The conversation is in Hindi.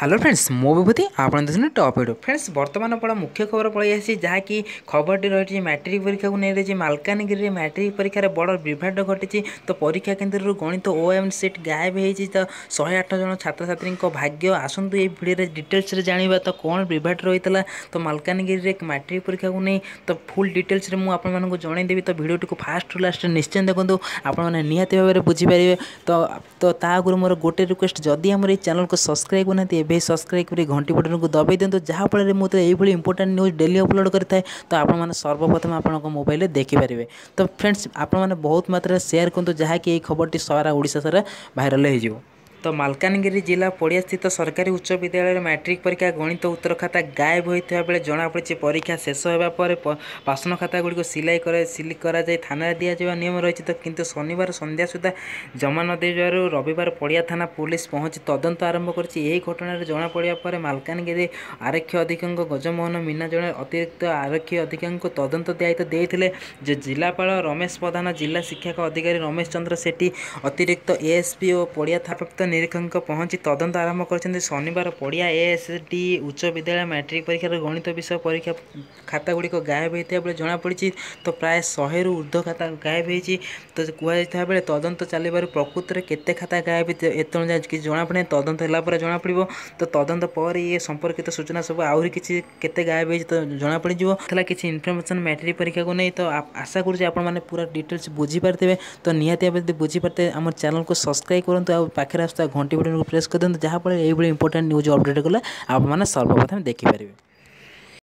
हेलो फ्रेंड्स मो विभूति आपन देखने टॉप वीडियो फ्रेंड्स बर्तमान बड़ा मुख्य खबर पलि आसी जहाँकि खबरटी रही मैट्रिक परीक्षा को नहीं मालकानगिरी मैट्रिक परीक्षा बड़ विभ्राट घटी तो परीक्षा केन्द्र गणित OM सीट गायब हो 108 जन छात्र छात्री भाग्य आसतु ये भिडियो डिटेल्स जाना तो कौन विभ्राट रही है तो मालकानगिरी मैट्रिक परीक्षा को नहीं तो फुल डिटेल्स मुझे जनईदेवी तो भिडियोटी को फास्ट टू लास्ट निश्चय देखो आपने निहाती भाव में बुझीपारे तो आगे मोर गोटे रिक्वेस्ट जदि आम ये चैनल को सब्सक्राइब करना एवं सब्सक्राइब कर घंटी बटन को दबाई दिखाँ जहाँफल में मुझे यही इंपोर्टां न्यूज डेली अपलोड करें तो आपने सर्वप्रथम आपको मोबाइल देखिपारे। तो फ्रेंड्स आपने बहुत मात्रा शेयर करूँ जहाँकि खबरटी सारा ओडिशा सारा भाइराल हो। तो मालकानगिरी जिला पड़िया स्थित सरकारी उच्च विद्यालय मैट्रिक परीक्षा गणित उत्तर खाता गायब होता बेले जमापड़ी परीक्षा शेष होगापर भाषण खाता गुड़ी सिलाई कर थाना दि जावा नियम रही तो किंतु शनिवार संध्या सुधा जमा न दे रविवार पड़िया थाना पुलिस पहुंची तदंत आरंभ कर घटन जमापड़ा पर मालकानगिरी आरक्षी अधीक्षक गजमोहन मीना जड़े अतिरिक्त आरक्षी अधीक्षक को तदंत दायित्व देते जो जिलापाल रमेश प्रधान जिला शिक्षक अधिकारी रमेश चंद्र सेठी अतिरिक्त ASP और पड़िया थाना निरीक्षक पहुंची तदंत आरंभ कर शनिवार पड़िया ASD उच्च विद्यालय मैट्रिक परीक्षार गणित विषय परीक्षा खाता गुड़ी गायब होता बेले जमापड़ी तो प्राय 100 रु ऊर्ध्व खाता गायब होती तो कहता बेले तदंत चलवर प्रकृत में केते खाता गायब एतने कि जमापड़े तदंत है जमापड़ तो तदंत पर ये संपर्कित सूचना सब आहरी किसी केते गायब होती तो जमापड़ किसी इनफर्मेसन मैट्रिक परीक्षा को नहीं तो आशा करूँ आपने पूरा डिटेल्स बुझीपारे तो निहाती भाव में बुझीपारे आम चैनल को सब्सक्राइब करूँ पाखे घंटी बटन को प्रेस कर दिखाँ जहाँफल ये इंपोर्टां न्यूज अपडेट कले आप सर्वप्रथम देखिपारे।